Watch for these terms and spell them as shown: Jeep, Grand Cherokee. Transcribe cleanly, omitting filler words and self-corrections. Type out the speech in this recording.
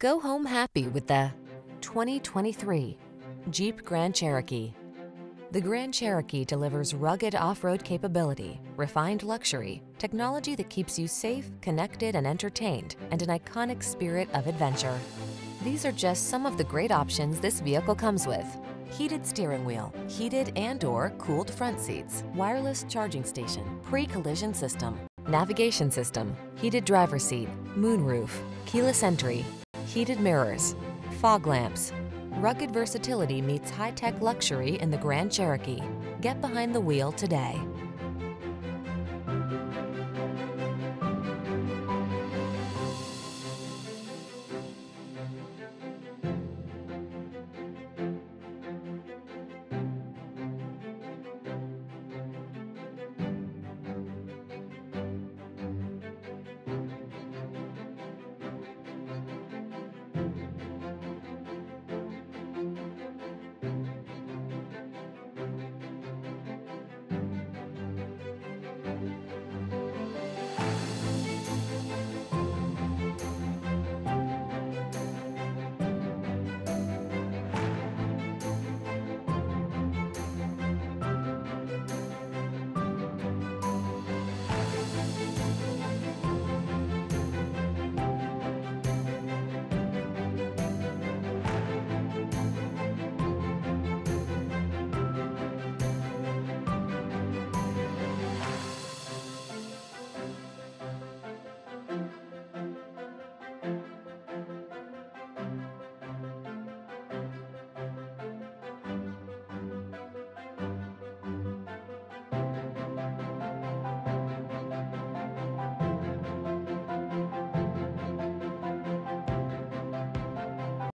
Go home happy with the 2023 Jeep Grand Cherokee. The Grand Cherokee delivers rugged off-road capability, refined luxury, technology that keeps you safe, connected, and entertained, and an iconic spirit of adventure. These are just some of the great options this vehicle comes with: heated steering wheel, heated and/or cooled front seats, wireless charging station, pre-collision system, navigation system, heated driver's seat, moonroof, keyless entry, heated mirrors, fog lamps. Rugged versatility meets high-tech luxury in the Grand Cherokee. Get behind the wheel today.